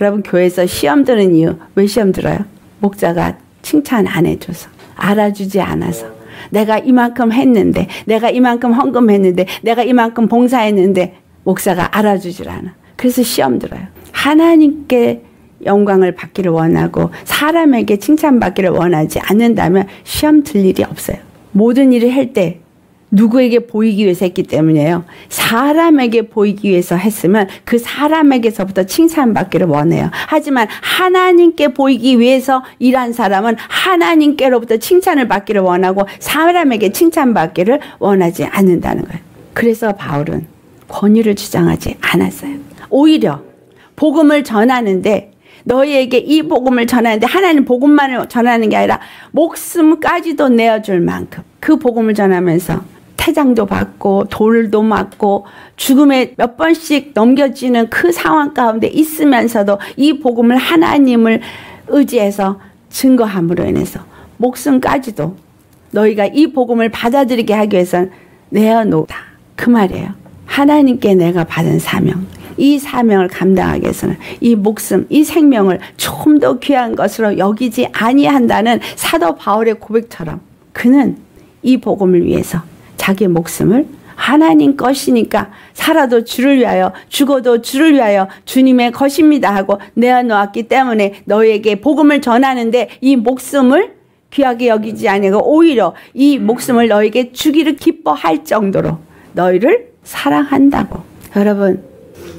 여러분, 교회에서 시험 드는 이유, 왜 시험 들어요? 목자가 칭찬 안 해줘서, 알아주지 않아서, 내가 이만큼 했는데, 내가 이만큼 헌금했는데, 내가 이만큼 봉사했는데 목사가 알아주질 않아. 그래서 시험 들어요. 하나님께 영광을 받기를 원하고 사람에게 칭찬받기를 원하지 않는다면 시험 들 일이 없어요. 모든 일을 할 때 누구에게 보이기 위해서 했기 때문이에요. 사람에게 보이기 위해서 했으면 그 사람에게서부터 칭찬받기를 원해요. 하지만 하나님께 보이기 위해서 일한 사람은 하나님께로부터 칭찬을 받기를 원하고 사람에게 칭찬받기를 원하지 않는다는 거예요. 그래서 바울은 권위를 주장하지 않았어요. 오히려 복음을 전하는데, 너희에게 이 복음을 전하는데, 하나님 복음만을 전하는 게 아니라 목숨까지도 내어줄 만큼 그 복음을 전하면서 태장도 받고 돌도 맞고 죽음에 몇 번씩 넘겨지는 그 상황 가운데 있으면서도 이 복음을 하나님을 의지해서 증거함으로 인해서 목숨까지도 너희가 이 복음을 받아들이게 하기 위해서는 내어놓다 그 말이에요. 하나님께 내가 받은 사명, 이 사명을 감당하기 위해서는 이 목숨, 이 생명을 좀 더 귀한 것으로 여기지 아니한다는 사도 바울의 고백처럼, 그는 이 복음을 위해서 자기 목숨을 하나님 것이니까 살아도 주를 위하여, 죽어도 주를 위하여 주님의 것입니다 하고 내어놓았기 때문에, 너에게 복음을 전하는데 이 목숨을 귀하게 여기지 아니하고 오히려 이 목숨을 너에게 주기를 기뻐할 정도로 너희를 사랑한다고. 여러분,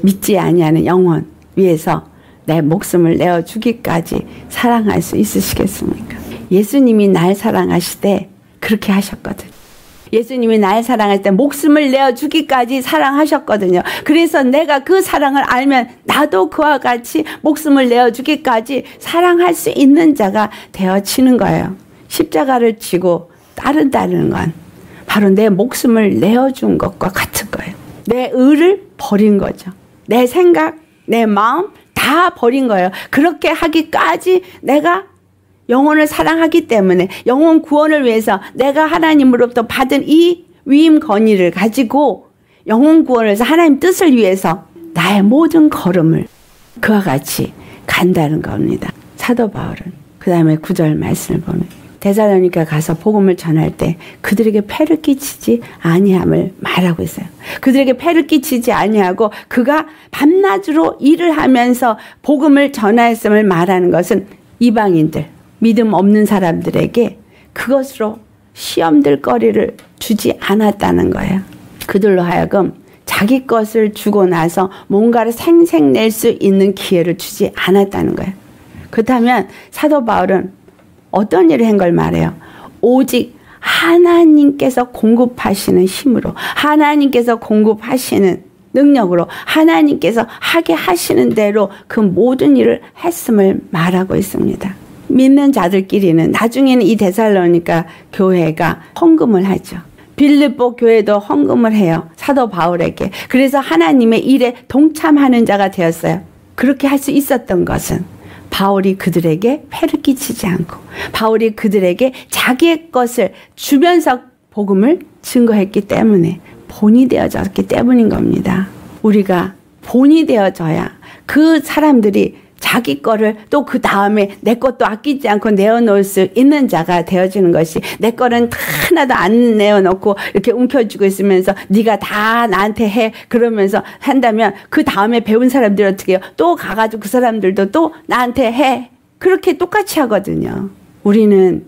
믿지 아니하는 영혼 위해서 내 목숨을 내어주기까지 사랑할 수 있으시겠습니까? 예수님이 날 사랑하실 때 그렇게 하셨거든. 예수님이 날 사랑할 때 목숨을 내어주기까지 사랑하셨거든요. 그래서 내가 그 사랑을 알면 나도 그와 같이 목숨을 내어주기까지 사랑할 수 있는 자가 되어지는 거예요. 십자가를 지고 따른다는 건 바로 내 목숨을 내어준 것과 같은 거예요. 내 의를 버린 거죠. 내 생각, 내 마음 다 버린 거예요. 그렇게 하기까지 내가 영혼을 사랑하기 때문에, 영혼 구원을 위해서 내가 하나님으로부터 받은 이 위임 권위를 가지고 영혼 구원을 위해서, 하나님 뜻을 위해서 나의 모든 걸음을 그와 같이 간다는 겁니다. 사도 바울은 그 다음에 구 절 말씀을 보면, 데살로니가 가서 복음을 전할 때 그들에게 폐를 끼치지 아니함을 말하고 있어요. 그들에게 폐를 끼치지 아니하고 그가 밤낮으로 일을 하면서 복음을 전하였음을 말하는 것은 이방인들, 믿음 없는 사람들에게 그것으로 시험될 거리를 주지 않았다는 거예요. 그들로 하여금 자기 것을 주고 나서 뭔가를 생색낼 수 있는 기회를 주지 않았다는 거예요. 그렇다면 사도 바울은 어떤 일을 한 걸 말해요? 오직 하나님께서 공급하시는 힘으로, 하나님께서 공급하시는 능력으로, 하나님께서 하게 하시는 대로 그 모든 일을 했음을 말하고 있습니다. 믿는 자들끼리는 나중에는 이 데살로니가 교회가 헌금을 하죠. 빌립보 교회도 헌금을 해요. 사도 바울에게. 그래서 하나님의 일에 동참하는 자가 되었어요. 그렇게 할 수 있었던 것은 바울이 그들에게 폐를 끼치지 않고, 바울이 그들에게 자기의 것을 주면서 복음을 증거했기 때문에, 본이 되어졌기 때문인 겁니다. 우리가 본이 되어져야 그 사람들이 자기 거를 또 그 다음에 내 것도 아끼지 않고 내어놓을 수 있는 자가 되어지는 것이, 내 거는 하나도 안 내어놓고 이렇게 움켜쥐고 있으면서 네가 다 나한테 해 그러면서 한다면 그 다음에 배운 사람들 어떻게 해요? 또 가가지고 그 사람들도 또 나한테 해. 그렇게 똑같이 하거든요. 우리는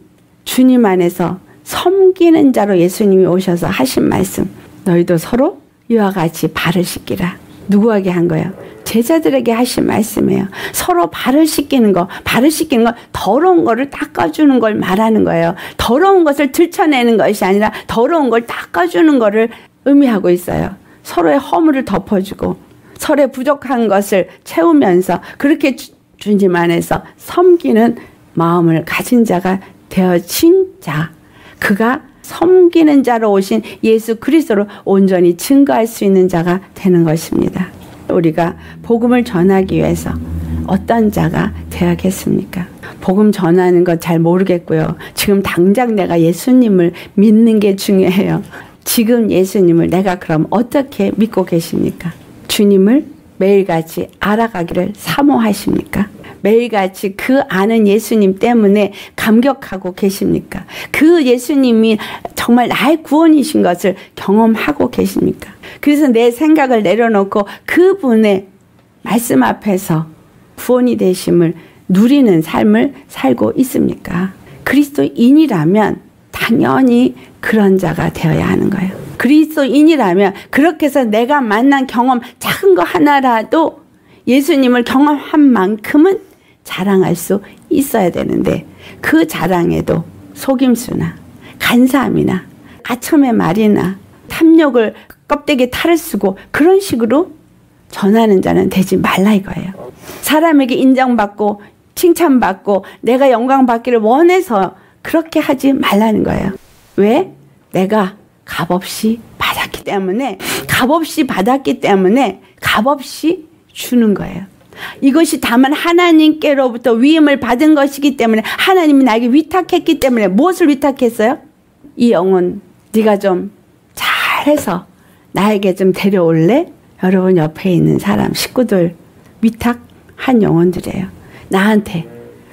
주님 안에서 섬기는 자로 예수님이 오셔서 하신 말씀, 너희도 서로 이와 같이 발을 씻기라. 누구에게 한 거예요? 제자들에게 하신 말씀이에요. 서로 발을 씻기는 거, 발을 씻기는 건 더러운 거를 닦아주는 걸 말하는 거예요. 더러운 것을 들춰내는 것이 아니라 더러운 걸 닦아주는 거를 의미하고 있어요. 서로의 허물을 덮어주고 서로의 부족한 것을 채우면서 그렇게 주님 안에서 섬기는 마음을 가진 자가 되어진 자, 그가 섬기는 자로 오신 예수 그리스도로 온전히 증거할 수 있는 자가 되는 것입니다. 우리가 복음을 전하기 위해서 어떤 자가 되어야겠습니까? 복음 전하는 것 잘 모르겠고요. 지금 당장 내가 예수님을 믿는 게 중요해요. 지금 예수님을 내가 그럼 어떻게 믿고 계십니까? 주님을 매일같이 알아가기를 사모하십니까? 매일같이 그 아는 예수님 때문에 감격하고 계십니까? 그 예수님이 정말 나의 구원이신 것을 경험하고 계십니까? 그래서 내 생각을 내려놓고 그분의 말씀 앞에서 구원이 되심을 누리는 삶을 살고 있습니까? 그리스도인이라면 당연히 그런 자가 되어야 하는 거예요. 그리스도인이라면 그렇게 해서 내가 만난 경험 작은 거 하나라도 예수님을 경험한 만큼은 자랑할 수 있어야 되는데, 그 자랑에도 속임수나 간사함이나 아첨의 말이나 탐욕을 껍데기에 탈을 쓰고 그런 식으로 전하는 자는 되지 말라 이거예요. 사람에게 인정받고 칭찬받고 내가 영광받기를 원해서 그렇게 하지 말라는 거예요. 왜? 내가 값없이 받았기 때문에, 값없이 받았기 때문에 값없이 주는 거예요. 이것이 다만 하나님께로부터 위임을 받은 것이기 때문에, 하나님이 나에게 위탁했기 때문에. 무엇을 위탁했어요? 이 영혼 네가 좀 잘해서 나에게 좀 데려올래? 여러분 옆에 있는 사람 식구들 위탁한 영혼들이에요. 나한테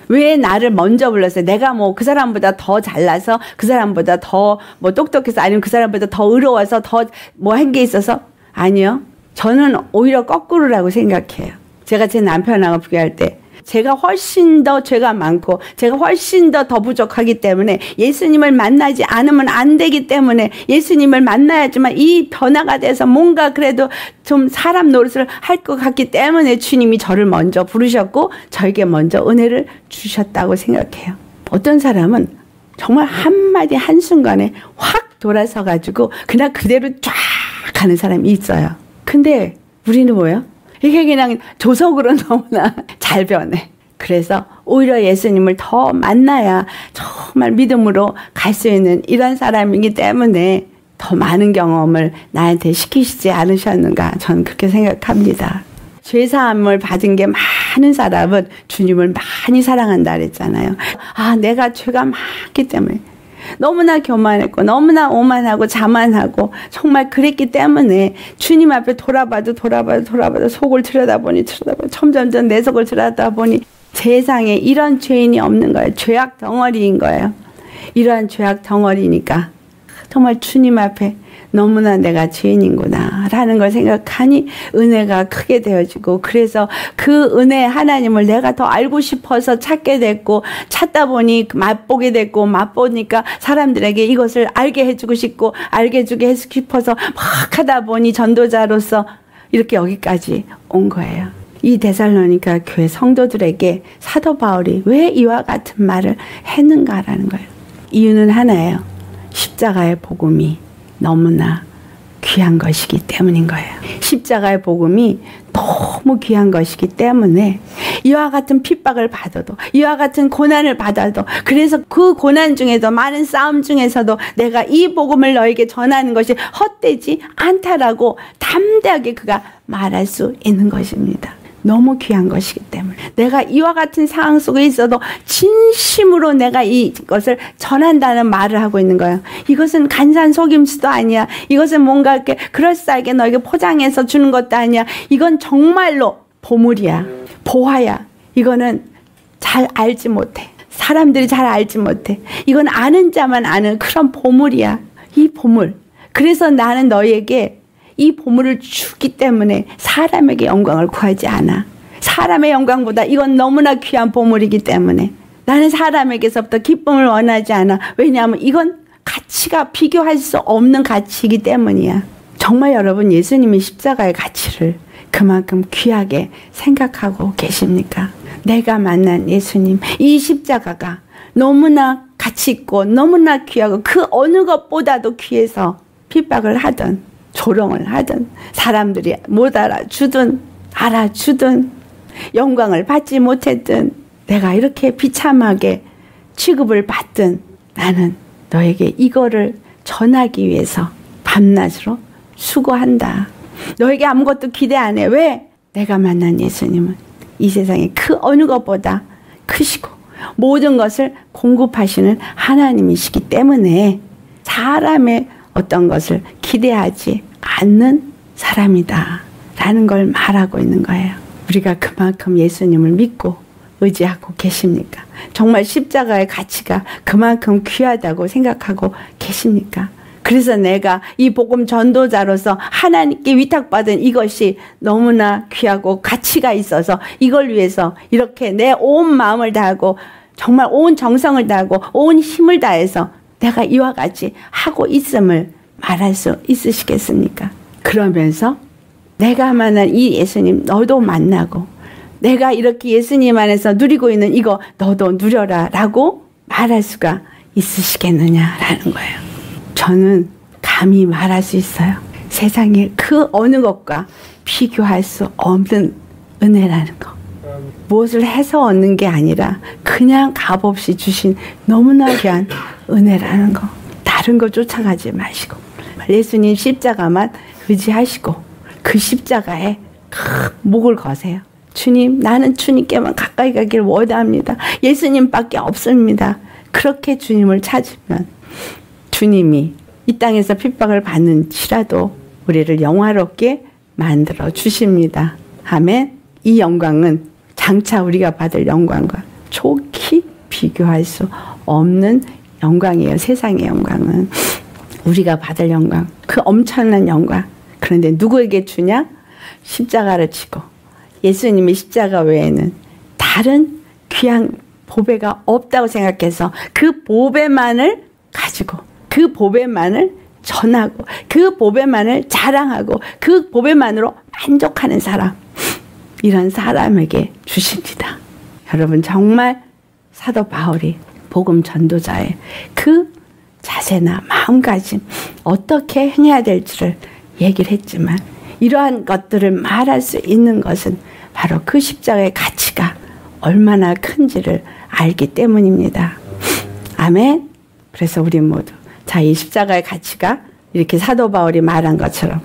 왜 나를 먼저 불렀어요? 내가 뭐 그 사람보다 더 잘나서, 그 사람보다 더 뭐 똑똑해서, 아니면 그 사람보다 더 의로워서, 더 뭐 한 게 있어서? 아니요. 저는 오히려 거꾸로라고 생각해요. 제가 제 남편하고 비교할 때 제가 훨씬 더 죄가 많고 제가 훨씬 더 더 부족하기 때문에, 예수님을 만나지 않으면 안 되기 때문에 예수님을 만나야지만 이 변화가 돼서 뭔가 그래도 좀 사람 노릇을 할 것 같기 때문에 주님이 저를 먼저 부르셨고 저에게 먼저 은혜를 주셨다고 생각해요. 어떤 사람은 정말 한마디 한순간에 확 돌아서 가지고 그냥 그대로 쫙 가는 사람이 있어요. 근데 우리는 뭐예요? 이게 그냥 조석으로 너무나 잘 변해. 그래서 오히려 예수님을 더 만나야 정말 믿음으로 갈 수 있는 이런 사람이기 때문에 더 많은 경험을 나한테 시키시지 않으셨는가, 저는 그렇게 생각합니다. 죄사함을 받은 게 많은 사람은 주님을 많이 사랑한다 그랬잖아요. 아, 내가 죄가 많기 때문에 너무나 교만했고 너무나 오만하고 자만하고 정말 그랬기 때문에 주님 앞에 돌아봐도 돌아봐도 돌아봐도 속을 들여다보니 들여다보니 점점점 내 속을 들여다보니 세상에 이런 죄인이 없는 거예요. 죄악 덩어리인 거예요. 이러한 죄악 덩어리니까 정말 주님 앞에 너무나 내가 죄인이구나 라는 걸 생각하니 은혜가 크게 되어지고, 그래서 그 은혜 하나님을 내가 더 알고 싶어서 찾게 됐고, 찾다 보니 맛보게 됐고, 맛보니까 사람들에게 이것을 알게 해주고 싶고 알게 해주게 싶어서 막 하다 보니 전도자로서 이렇게 여기까지 온 거예요. 이 데살로니가 교회 성도들에게 사도 바울이 왜 이와 같은 말을 했는가라는 거예요. 이유는 하나예요. 십자가의 복음이 너무나 귀한 것이기 때문인 거예요. 십자가의 복음이 너무 귀한 것이기 때문에 이와 같은 핍박을 받아도, 이와 같은 고난을 받아도, 그래서 그 고난 중에도 많은 싸움 중에서도 내가 이 복음을 너에게 전하는 것이 헛되지 않다라고 담대하게 그가 말할 수 있는 것입니다. 너무 귀한 것이기 때문에 내가 이와 같은 상황 속에 있어도 진심으로 내가 이것을 전한다는 말을 하고 있는 거예요. 이것은 간사한 속임수도 아니야. 이것은 뭔가 이렇게 그럴싸하게 너에게 포장해서 주는 것도 아니야. 이건 정말로 보물이야. 보화야. 이거는 잘 알지 못해. 사람들이 잘 알지 못해. 이건 아는 자만 아는 그런 보물이야. 이 보물. 그래서 나는 너에게 이 보물을 주기 때문에 사람에게 영광을 구하지 않아. 사람의 영광보다 이건 너무나 귀한 보물이기 때문에 나는 사람에게서부터 기쁨을 원하지 않아. 왜냐하면 이건 가치가 비교할 수 없는 가치이기 때문이야. 정말 여러분, 예수님이 십자가의 가치를 그만큼 귀하게 생각하고 계십니까? 내가 만난 예수님, 이 십자가가 너무나 가치 있고 너무나 귀하고 그 어느 것보다도 귀해서 핍박을 하든 조롱을 하든 사람들이 못 알아주든 알아주든 영광을 받지 못했든 내가 이렇게 비참하게 취급을 받든 나는 너에게 이거를 전하기 위해서 밤낮으로 수고한다. 너에게 아무것도 기대 안 해. 왜? 내가 만난 예수님은 이 세상에 그 어느 것보다 크시고 모든 것을 공급하시는 하나님이시기 때문에 사람의 어떤 것을 기대하지 않는 사람이다 라는 걸 말하고 있는 거예요. 우리가 그만큼 예수님을 믿고 의지하고 계십니까? 정말 십자가의 가치가 그만큼 귀하다고 생각하고 계십니까? 그래서 내가 이 복음 전도자로서 하나님께 위탁받은 이것이 너무나 귀하고 가치가 있어서 이걸 위해서 이렇게 내 온 마음을 다하고 정말 온 정성을 다하고 온 힘을 다해서 내가 이와 같이 하고 있음을 말할 수 있으시겠습니까? 그러면서 내가 만난 이 예수님 너도 만나고 내가 이렇게 예수님 안에서 누리고 있는 이거 너도 누려라 라고 말할 수가 있으시겠느냐라는 거예요. 저는 감히 말할 수 있어요. 세상에 그 어느 것과 비교할 수 없는 은혜라는 거. 무엇을 해서 얻는 게 아니라 그냥 값없이 주신 너무나 귀한 은혜라는 거. 다른 거 쫓아가지 마시고 예수님 십자가만 의지하시고 그 십자가에 목을 거세요. 주님, 나는 주님께만 가까이 가길 원합니다. 예수님밖에 없습니다. 그렇게 주님을 찾으면 주님이 이 땅에서 핍박을 받는지라도 우리를 영화롭게 만들어 주십니다. 아멘. 이 영광은 장차 우리가 받을 영광과 족히 비교할 수 없는 영광이에요. 세상의 영광은 우리가 받을 영광, 그 엄청난 영광. 그런데 누구에게 주냐? 십자가를 치고 예수님의 십자가 외에는 다른 귀한 보배가 없다고 생각해서 그 보배만을 가지고 그 보배만을 전하고 그 보배만을 자랑하고 그 보배만으로 만족하는 사람, 이런 사람에게 주십니다. 여러분, 정말 사도 바울이 복음 전도자의 그 자세나 마음가짐 어떻게 행해야 될지를 얘기를 했지만 이러한 것들을 말할 수 있는 것은 바로 그 십자가의 가치가 얼마나 큰지를 알기 때문입니다. 아멘. 그래서 우리 모두 자, 이 십자가의 가치가 이렇게 사도 바울이 말한 것처럼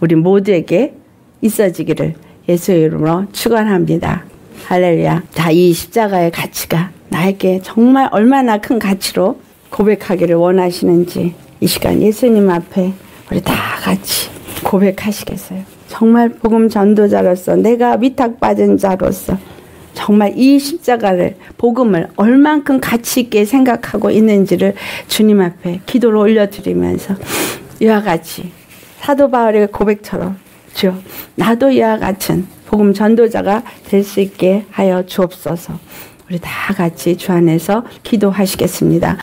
우리 모두에게 있어지기를 예수의 이름으로 축원합니다. 할렐루야. 자, 이 십자가의 가치가 나에게 정말 얼마나 큰 가치로 고백하기를 원하시는지 이 시간 예수님 앞에 우리 다 같이 고백하시겠어요? 정말 복음 전도자로서 내가 위탁받은 자로서 정말 이 십자가를, 복음을 얼만큼 가치 있게 생각하고 있는지를 주님 앞에 기도로 올려드리면서 이와 같이 사도 바울의 고백처럼 주여, 나도 이와 같은 복음 전도자가 될 수 있게 하여 주옵소서. 우리 다 같이 주 안에서 기도하시겠습니다.